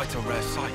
quite a rare sight.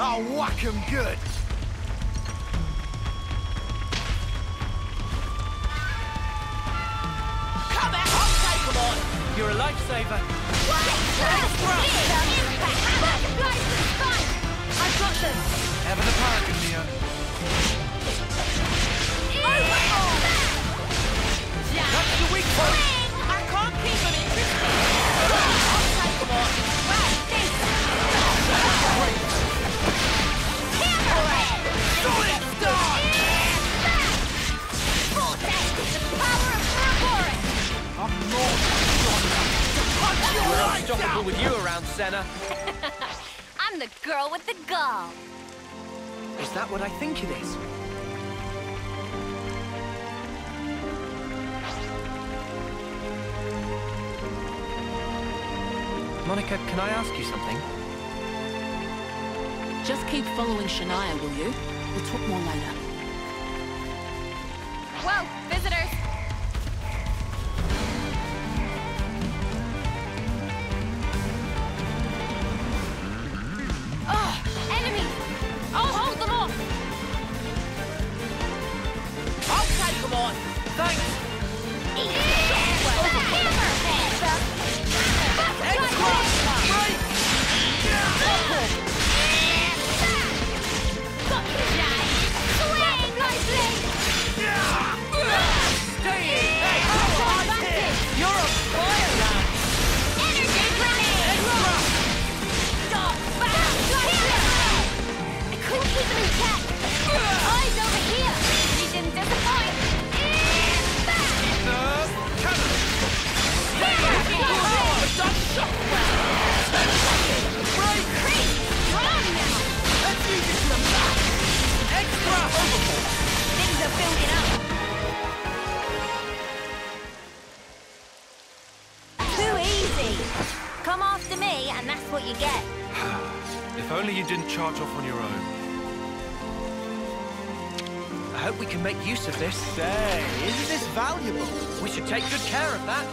I'll whack him good! Come out! I'll take him on! You're a lifesaver! I've got them! Ever the paragon, Neo. That's the weak point! I can't keep him interested! I'll take him on! That's great! So let's start! Vortex is the power of Kerboris! I'm not Shania! To punch your lights out! We're unstoppable with you around, Senna. I'm the girl with the gall. Is that what I think it is? Monica, can I ask you something? Just keep following Shania, will you? We'll talk more later. Whoa, visitors! Oh, enemies! I'll hold them off! I'll take them on! Thanks! Hammerhead! Come after me, and that's what you get. If only you didn't charge off on your own. I hope we can make use of this. Say, isn't this valuable? We should take good care of that.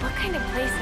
What kind of place